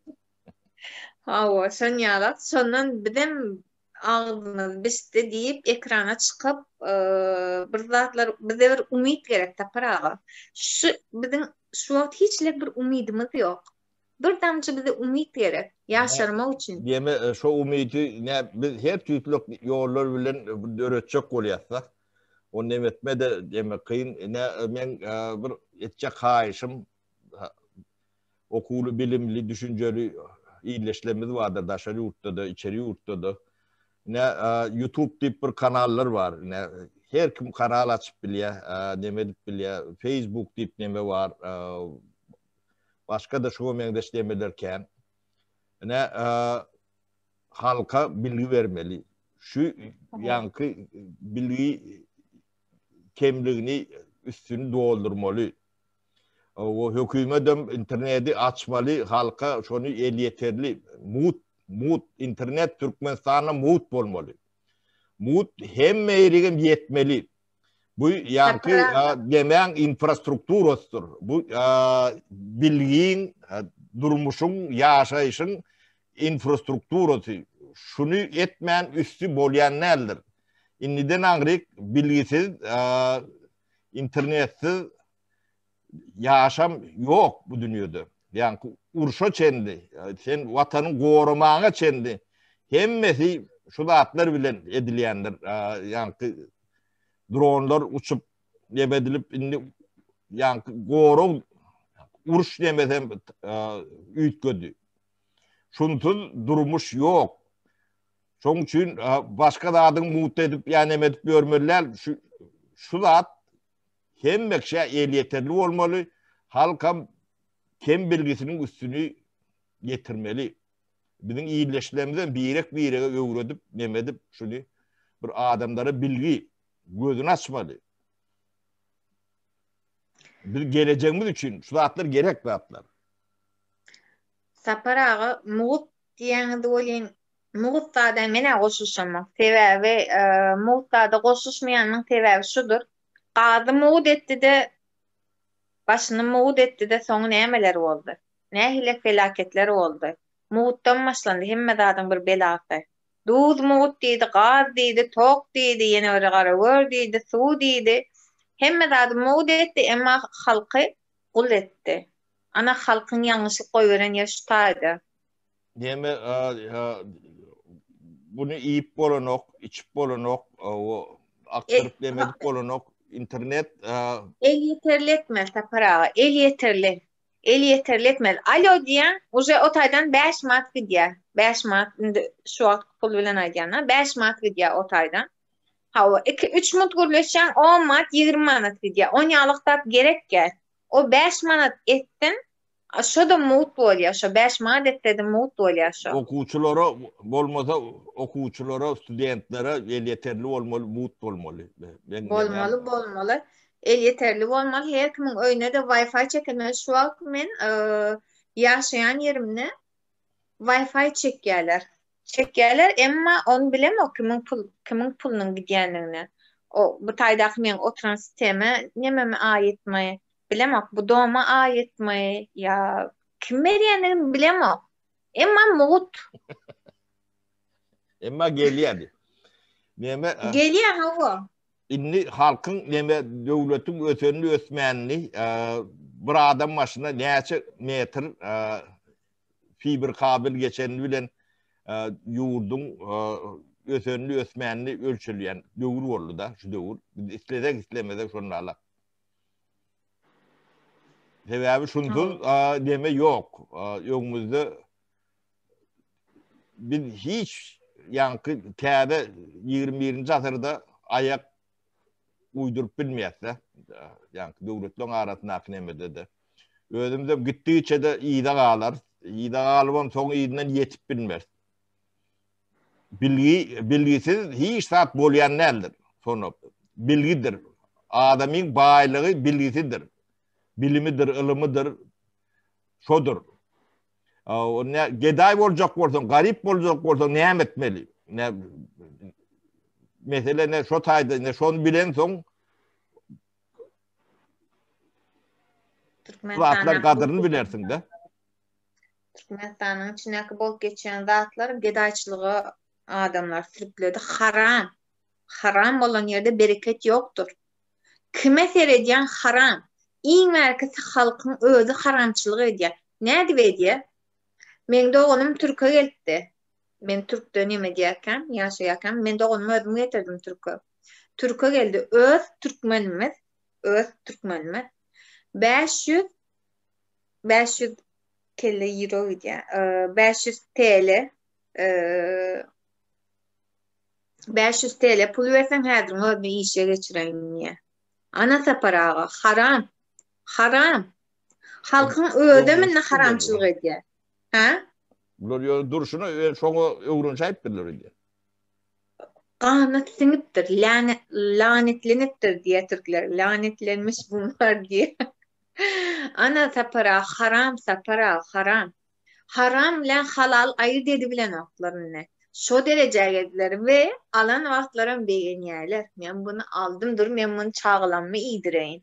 Hava, sen yalat. Sondan bizim ağzımız bişti deyip ekrana çıkıp e, bir zatlar bize bir umit gerek tapar ağa. Şu, bizim şu vaxt hiçlik bir umidimiz yok. Bir damcı bize umit gerek. Yaşarma için. Yeme şu umidi ne, biz her tüytlük yollar bilen öğretecek oluyorsak. O nemetme de demek kıyın. Ne, ben bir edecek haişim. Okulu bilimli, düşünceli iyileşmemiz vardır. Daşarı yurtta da, içeri yurtta da. Ne, e, YouTube tip bir kanallar var. Ne, her kim kanal açıp bile, e, demedip bile, Facebook tip deme var. E, başka da şu mendeş demelerken ne, e, halka bilgi vermeli. Şu yankı bilgi kimliğini üstünü doldurmalı. O hükümet interneti açmalı, halka şunu el yeterli. Mut, mut, internet Türkmenistan'a mut olmalı. Mut hem meyriğim yetmeli. Bu yankı demeyen infrastrukturasıdır. Bu a, bilgiyin, a, durmuşun, yaşayışın infrastrukturası. Şunu etmeyen üstü bolyanlardır. İnniden angrik bilgisiz, a, internetsiz yaşam yok bu dünyada. Yani urşa çendi, sen vatanın korumağı çendi. Hemmesi şu da atlar bilen edilendir. A, yani dronlar uçup yebedilip indi yani goru uruş demesem ütködü. Şuntun durmuş yok. Çünkü başka da adını mutlu edip yani edip görmeliler. Şu, şu da hem mekşe el yeterli olmalı. Halkam kem bilgisinin üstünü getirmeli. Bizim iyileştiğimizden birek birek öğretip nemedip şunu bir adamlara bilgi gözünü açmalı. Bir geleceğimiz için şu atlar gerek atlar. Sapar ağa, muğut diyanıdı olayın, muğut dağdan mene koşuşamak sebebi, e, muğut dağda koşuşmayanın sebebi şudur. Kadı muğut etti de, başını muğut etti de sonu nemeleri oldu. Nehile felaketleri oldu. Muğuttan başlandı, hemme dağdan bir belakı. Duz muğut deydi, gaz deydi, tok deydi, yeni öyle karavör deydi, su deydi. Hemme zadı muğut etti ama halkı kul etti. Ana halkın yanlışlıkla öğren yaştaydı. Deme, a, a, bunu yiyip bolunok, içip bolunok, aktırıp demedik bolunok, internet... A... El yeterli etmez Sapar ağa, el yeterli. El yeterli etmez. Alo diyen, uje otaydan beş mat gidiyor. beş mat, şu an pul bilen aydiyanlar, beş mat gidiyor otaydan. Hava, üç mat gürleşen on mat, yirmi manat gidiyor. on yağlıkta gerek gel. O beş manat ettin, şu da muğut oluyor, şu beş manat ettin de muğut oluyor şu. Okuçulara, olmasa okuçulara, studentlere el yeterli olmalı, muğut olmalı. Ben olmalı, yani. olmalı. El yeterli olmalı. Her kimin önüne de Wi-Fi çekilmez. Şu an kimin e, yaşayan yerimde Wi-Fi çekiyorlar. Çekiyorlar ama onu bilemiyor kimin, pul, kimin pulunun gidiyenlerine. O bu taydaki men oturan sisteme ne mi ait mi? Bilemiyor. Bu doğuma ait mi? Ya kim veriyenlerini bilemiyor. Ama muğut. Ama geliyor. Geliyor hava. İndi halkın neme devletin ötönünü ötmenli e, bir adam başına neçe metr e, fiber kabel geçenini bilen e, yoğurdun e, ötönünü ötmenli ölçüleyen dövür oldu da şu dövür. Biz istesek istemesek şunlarla. Sebebi şundur e, deme yok. E, yolumuzda biz hiç yankı T'de yirmi birinci asırda ayak uydurup bilmeyetse, yani devletlerin arasını aknemede de. Ödümüzde gittiği içe de iyi de ağlar. İyi de ağlamam sonu iyinden yetip bilmez. Bilgi, bilgisiz hiç saat bolyan neldir? Sonu bilgidir. Adamın bağlılığı bilgisidir. Bilimidir, ılımıdır, şudur. Geday olacak olsan, garip olacak olsan neyem etmeli? Ne, mesela ne şu tayda ne şunu bilen son zatlar kadrını bilersin de. Türkmenistan'ın içindeki bol geçen zatlar gedayçılığı adamlar sürükledi. Haram. Haram olan yerde bereket yoktur. Kime seyrediyen haram. İn merkezi halkın özü haramçılığı ediyor. Ne ediyor? Men de oğlum Türk'e geldi. Ben Türk dönemi diyerken, yaşayarken, ben de onu ödümü getirdim Türk'e. Türk'e geldi. Öz Türkmenimiz, öz Türkmenimiz. beş yüz, beş yüz kelle euro diye, beş yüz T L, beş yüz T L pul versen her gün ödümü işe geçireyim diye. Ana Sapar ağa, haram, haram. Halkın ödeminle haramçılığı ediyor. Ha? Bunlar duruşunu çoğu uğrunca hep bilirler. Kahmet siniptir, lanet, lanetleniptir diye Türkler. Lanetlenmiş bunlar diye. Ana Sapar ağa, haram Sapar ağa, haram. Haram lan halal ayırt edebilen aklarını. şu derece geldiler ve alan vaxtlara beğeniyorlar. Ben bunu aldımdır, ben bunu çağlanma iyidireyim.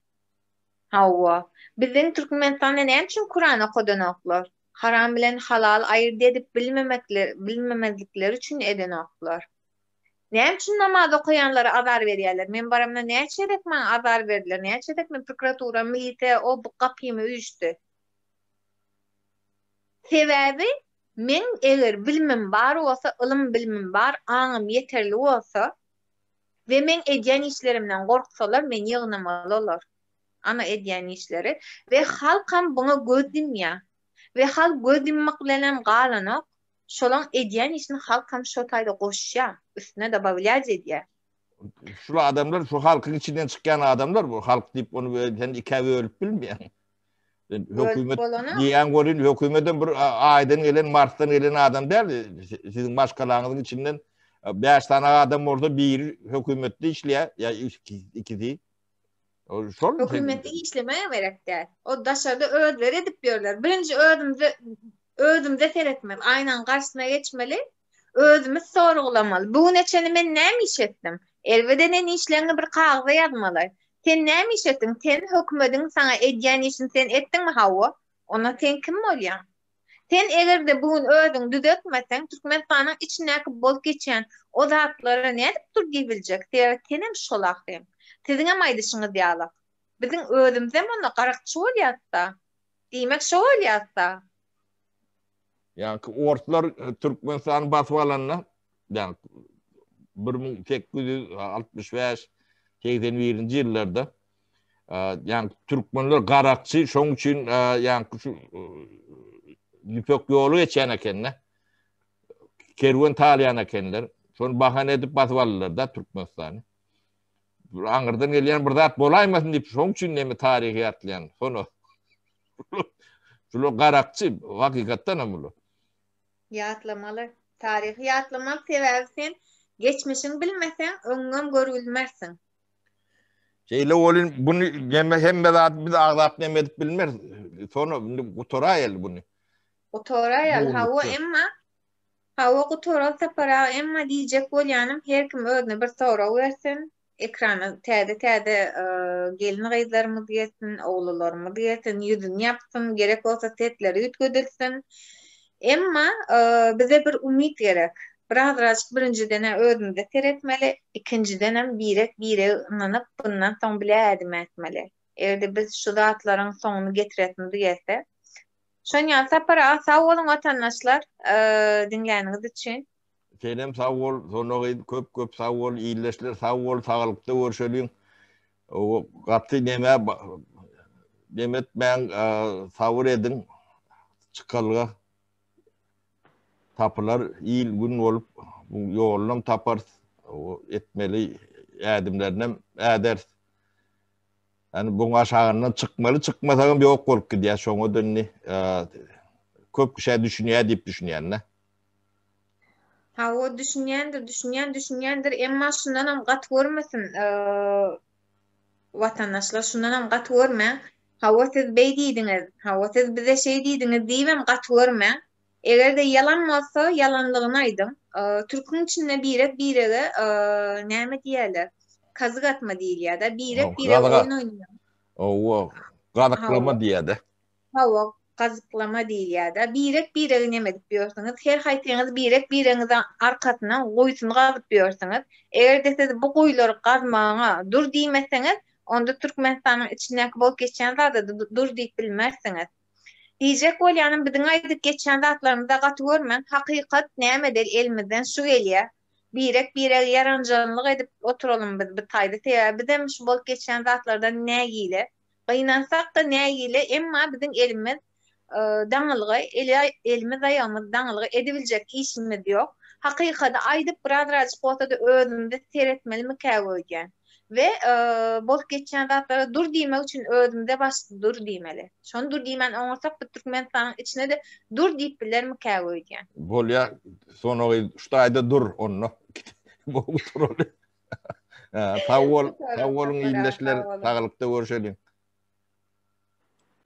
Havva. Bizim Türkmenistan'da ne için Kur'an'a kodanaklar? Haram bilen halal ayırt edip bilmemedikleri için edenaklar. Ne için namaz okuyanlara azar veriyorlar? Men baramda ne için edekmen azar verdiler? Ne için edekmen prokuratura, milite, o bu kapıyı mı üstü? Sebebi, men eğer bilmem var olsa, ılım bilmem var, anım yeterli olsa ve men edyen işlerimden korksalar, men yığınamalılar. Ana edyen işleri. Ve halkam bunu gözüm ya. Ve halk gözümmaklenem kalanok. Şolan edyen işini halkam şotayda koşuya. Üstüne de babilaj ediyor. Şu adamlar, şu halkın içinden çıkan adamlar bu. Halk deyip onu böyle iki evi ölüp bilmiyor. Yani hükümet, Diyangol'un hükümetten bir aydan gelen, Mars'tan gelen adam derdi. Sizin başkalarınızın içinden beş tane adam orada bir hükümette işliyor. Ya iki, iki değil. Hükümette işlemeye verek der. O dışarıda öğütler edip diyorlar. Birinci öğüdümde öğüdümde seyretmez. Aynen karşısına geçmeli. Öğüdümü sorgulamalı. Bu neçeni ben ne mi iş ettim? Elbette ne işlerini bir kağıda yazmalar. Sen ne mi iş ettin? Sen hükmedin sana edyen işin sen ettin mi hava? Ona sen kim oluyor? Sen eğer de bugün öğüdün düzeltmesen Türkmenistan'ın içindeki bol geçen o zatlara ne edip dur diyebilecek? Senin şolak diyeyim. Sizin ama aydışınız yağlıq. Bizim özümüzde bana karakçı ol yazsa. Demek şu ol yazsa. Yani ortlar Türkmenistan'ın basıp alanına yani bin sekiz yüz altmış beş seksen birinci yıllarda yani Türkmenler karakçı şonun için yani şu nüfek yolu geçen ekenler kervan talayan ekenler şonu bahane edip basıp alırlar da Türkmenistan'ı. Angardan gelen bir zat bolaymasın deyip şoň üçin näme tarihi atlayan. Şonu. Şol garakçı hakykatdan hem ular. Yatlamalı, tarihi yatlamalı sebäbin geçmişini bilmesen öňüňem görülmezsin. Şeýle olun bunu hem zat biz aglap näme edip bilmer. Şonu gutorayal bunu. Gutorayal hawa emma hawa gutoral separa emma diýjek bolýanym her kim özüne bir sora versin. Ekranı täde täde gelin kızlarımız yesin, oğlularımız yesin, yüzünü yapsın, gerek olsa setleri yütgödülsün. Emma bize bir umit gerek. Biraz raçık birinci dene özünde seyretmeli, ikinci dene birek bire inanıp bundan son bile edim etmeli. Evde biz şu dağıtların sonunu getiretimizi yese. Şonya Sapara, sağ olun vatandaşlar dinleyeniniz için. Senem sağ ol, sonra köp köp sağ ol, iyileşler sağ ol, sağlıkta görüşelim. O katı neme, demet ben savur edin, çıkalığa tapılar, iyi gün olup, yoğunlam tapar, o etmeli, edimlerden eder. Yani bunun aşağından çıkmalı, çıkmasağın bir ok olup gidiyor, sonra dönünü, köp şey düşünüyor, deyip düşünüyenler. Ha o düşünýändir, düşünýän, düşünýändir. Emma şundan hem gat görmesin. Eee vatandaşlar şundan hem gat görmä. Ha o siz bey diýdiňiz. Ha o siz bize şey diýdiňiz, diýmem gat görmä. Eger de yalan bolsa, yalanlygyny aýdym. Eee türküň içinde birek birege eee näme diýerler? Kazık atma diýilýär da, birek birege oýun oýnýar. Owa, gazyklama diýýär. Ha o kazıklama diýilýär da, birek biregi näme edip diýersiňiz, her haýtyňyz birek biregiňiň arkasyna goýsyny gazyp diýersiňiz. Eger de siz bu goýlary gazmaňa dur diýmeseňiz, onda Türkmenistanyň içindäki bol geçen zat dur diýip bilmersiňiz. Diýjek bolýanyň biziň aýdyp geçen zatlarymyzda gaty görmän, hakykat nämedir elimizden şu gelýär. Birek biregi ýaranjanlyk edip oturalym biz bu taýda sebäbi de şu bol geçen zatlardan nägiyle, gynansak da nägiyle, emma biziň elimiz daňlygy, elimiz aýamyz daňlygy edibiljek işimiz ýok. Hakykaty aýdyp birazraç goýsada özümde seretmelimi käwegen we bol geçen zatlara dur diýmek üçin özümde baş dur diýmeli. Şonu dur diýmen oňarsak bu Türkmenistanyň içine de dur diýip bilermi käwegen. Bolýa soňra şu aýda dur onu. Bu dur. Tawol, tawolyň iýleşler, taglykda görüşelim.